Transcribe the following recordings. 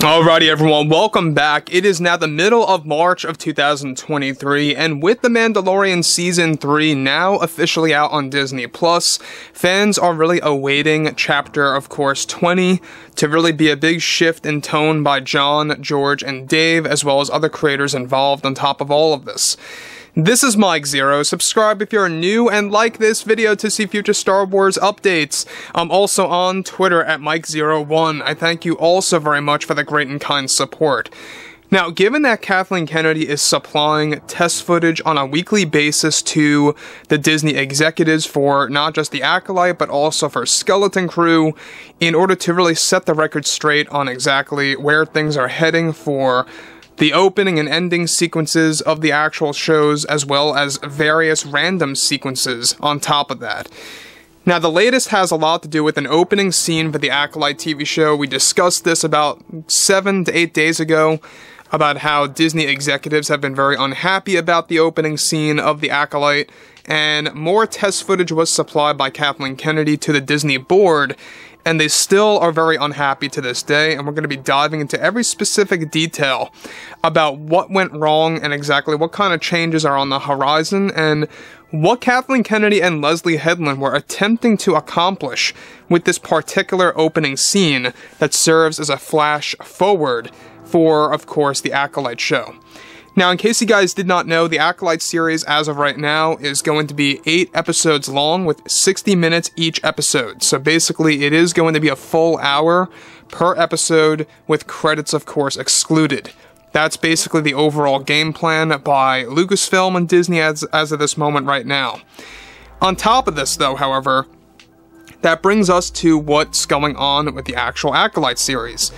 Alrighty everyone, welcome back. It is now the middle of March of 2023, and with The Mandalorian Season 3 now officially out on Disney Plus, fans are really awaiting Chapter, of course, 20 to really be a big shift in tone by John, George, and Dave, as well as other creators involved on top of all of this. This is Mike Zero. Subscribe if you're new and like this video to see future Star Wars updates. I'm also on Twitter at Mike01. I thank you also very much for the great and kind support. Now, given that Kathleen Kennedy is supplying test footage on a weekly basis to the Disney executives for not just The Acolyte, but also for Skeleton Crew, in order to really set the record straight on exactly where things are heading for the opening and ending sequences of the actual shows, as well as various random sequences on top of that. Now, the latest has a lot to do with an opening scene for the Acolyte TV show. We discussed this about 7 to 8 days ago, about how Disney executives have been very unhappy about the opening scene of the Acolyte, and more test footage was supplied by Kathleen Kennedy to the Disney board, and they still are very unhappy to this day, and we're going to be diving into every specific detail about what went wrong and exactly what kind of changes are on the horizon and what Kathleen Kennedy and Leslye Headland were attempting to accomplish with this particular opening scene that serves as a flash forward for, of course, the Acolyte show. Now, in case you guys did not know, the Acolyte series, as of right now, is going to be 8 episodes long with 60 minutes each episode. So basically, it is going to be a full hour per episode with credits, of course, excluded. That's basically the overall game plan by Lucasfilm and Disney as of this moment right now. On top of this, though, however, that brings us to what's going on with the actual Acolyte series.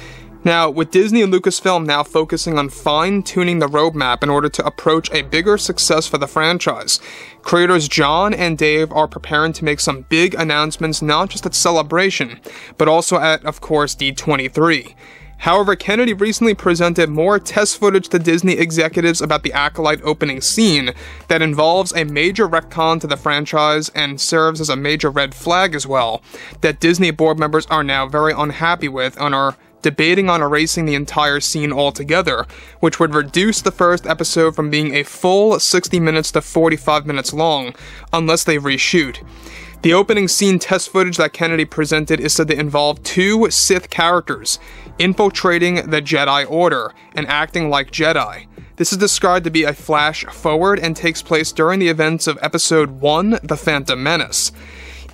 Now, with Disney and Lucasfilm now focusing on fine-tuning the roadmap in order to approach a bigger success for the franchise, creators John and Dave are preparing to make some big announcements not just at Celebration, but also at, of course, D23. However, Kennedy recently presented more test footage to Disney executives about the Acolyte opening scene that involves a major retcon to the franchise and serves as a major red flag as well, that Disney board members are now very unhappy with and are debating on erasing the entire scene altogether, which would reduce the first episode from being a full 60 minutes to 45 minutes long, unless they reshoot. The opening scene test footage that Kennedy presented is said to involve 2 Sith characters infiltrating the Jedi Order and acting like Jedi. This is described to be a flash forward and takes place during the events of Episode 1, The Phantom Menace.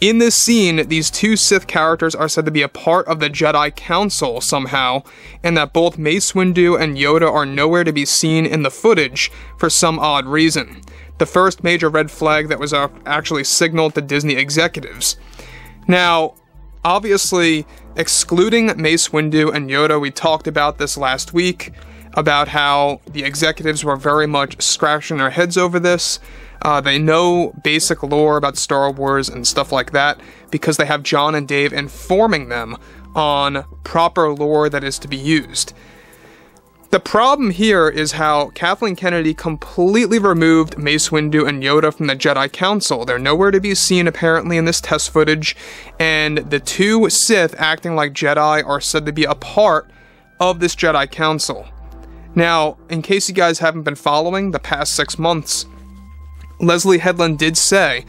In this scene, these 2 Sith characters are said to be a part of the Jedi Council somehow, and that both Mace Windu and Yoda are nowhere to be seen in the footage for some odd reason. The first major red flag that was actually signaled to Disney executives. Now, obviously, excluding Mace Windu and Yoda, we talked about this last week, about how the executives were very much scratching their heads over this. They know basic lore about Star Wars and stuff like that because they have John and Dave informing them on proper lore that is to be used. The problem here is how Kathleen Kennedy completely removed Mace Windu and Yoda from the Jedi Council. They're nowhere to be seen apparently in this test footage, and the 2 Sith acting like Jedi are said to be a part of this Jedi Council. Now, in case you guys haven't been following the past 6 months, Leslye Headland did say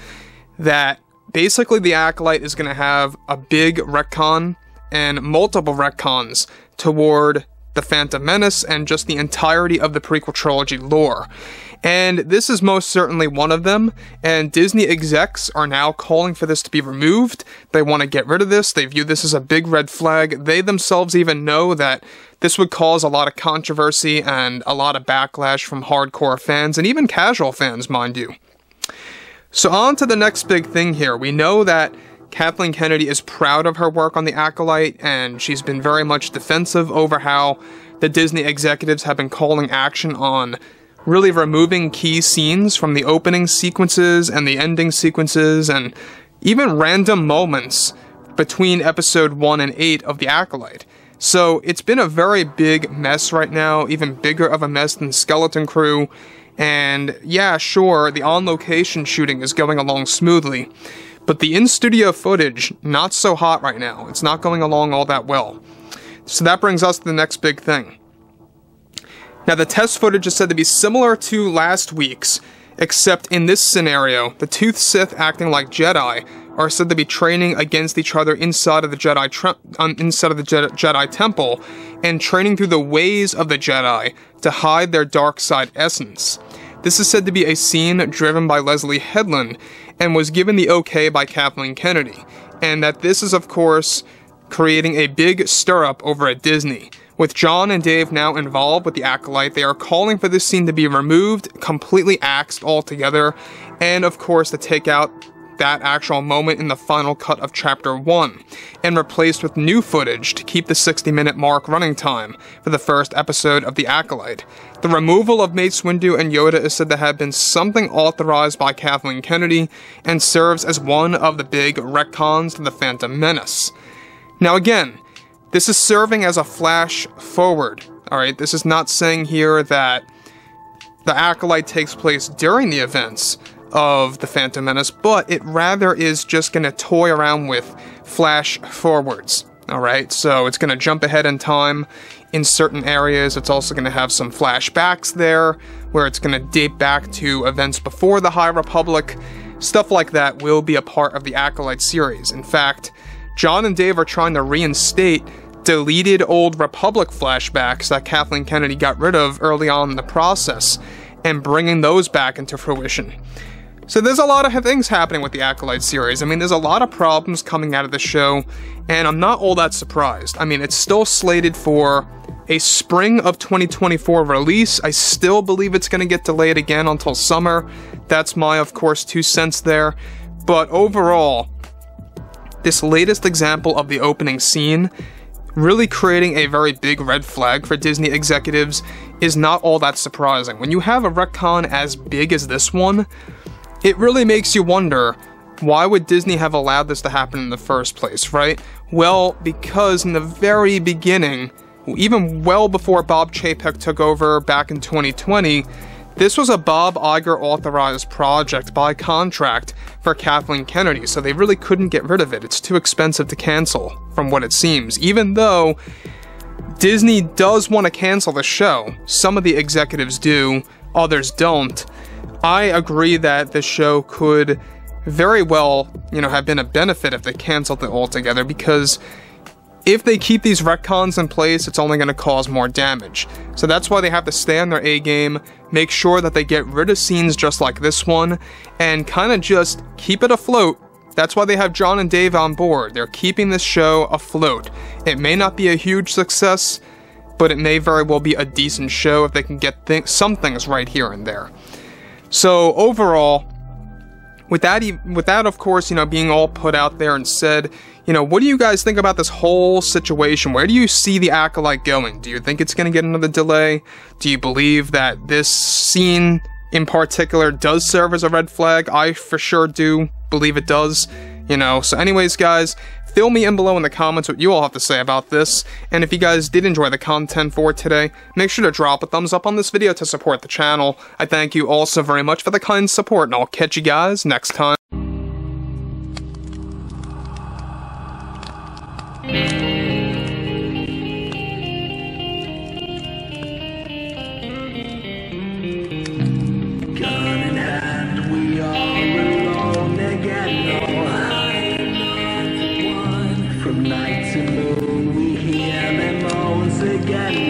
that basically the Acolyte is going to have a big retcon and multiple retcons toward the Phantom Menace and just the entirety of the prequel trilogy lore. And this is most certainly one of them, and Disney execs are now calling for this to be removed. They want to get rid of this. They view this as a big red flag. They themselves even know that this would cause a lot of controversy and a lot of backlash from hardcore fans, and even casual fans, mind you. So on to the next big thing here. We know that Kathleen Kennedy is proud of her work on The Acolyte, and she's been very much defensive over how the Disney executives have been calling action on really removing key scenes from the opening sequences and the ending sequences and even random moments between Episode 1 and 8 of The Acolyte. So it's been a very big mess right now, even bigger of a mess than Skeleton Crew. And yeah, sure, the on-location shooting is going along smoothly, but the in-studio footage, not so hot right now. It's not going along all that well. So that brings us to the next big thing. Now, the test footage is said to be similar to last week's, except in this scenario, the Toothed Sith acting like Jedi are said to be training against each other inside of the Jedi Temple, and training through the ways of the Jedi to hide their dark side essence. This is said to be a scene driven by Leslye Headland, and was given the okay by Kathleen Kennedy, and that this is, of course, creating a big stir-up over at Disney. With John and Dave now involved with The Acolyte, they are calling for this scene to be removed, completely axed altogether, and of course to take out that actual moment in the final cut of Chapter 1, and replaced with new footage to keep the 60-minute mark running time for the first episode of The Acolyte. The removal of Mace Windu and Yoda is said to have been something authorized by Kathleen Kennedy, and serves as one of the big retcons to The Phantom Menace. Now again, this is serving as a flash forward, alright? This is not saying here that The Acolyte takes place during the events of The Phantom Menace, but it rather is just going to toy around with flash forwards, alright? So it's going to jump ahead in time in certain areas. It's also going to have some flashbacks there, where it's going to date back to events before the High Republic. Stuff like that will be a part of The Acolyte series. In fact, John and Dave are trying to reinstate deleted Old Republic flashbacks that Kathleen Kennedy got rid of early on in the process, and bringing those back into fruition. So there's a lot of things happening with the Acolyte series. I mean, there's a lot of problems coming out of the show, and I'm not all that surprised. I mean, it's still slated for a spring of 2024 release. I still believe it's going to get delayed again until summer. That's my, of course, 2 cents there. But overall, this latest example of the opening scene, really creating a very big red flag for Disney executives, is not all that surprising. When you have a retcon as big as this one, it really makes you wonder, why would Disney have allowed this to happen in the first place, right? Well, because in the very beginning, even well before Bob Chapek took over back in 2020, this was a Bob Iger authorized project by contract for Kathleen Kennedy, so they really couldn't get rid of it. It's too expensive to cancel, from what it seems. Even though Disney does want to cancel the show, some of the executives do, others don't. I agree that the show could very well, you know, have been a benefit if they canceled it altogether, because if they keep these retcons in place, it's only going to cause more damage. So that's why they have to stay on their A game, make sure that they get rid of scenes just like this one, and kind of just keep it afloat. That's why they have John and Dave on board. They're keeping this show afloat. It may not be a huge success, but it may very well be a decent show if they can get some things right here and there. So overall, with that, of course, you know, being all put out there and said, you know, what do you guys think about this whole situation? Where do you see The Acolyte going? Do you think it's going to get another delay? Do you believe that this scene in particular does serve as a red flag? I for sure do believe it does, you know. So anyways, guys, fill me in below in the comments what you all have to say about this, and if you guys did enjoy the content for today, make sure to drop a thumbs up on this video to support the channel. I thank you all so very much for the kind support, and I'll catch you guys next time. Again.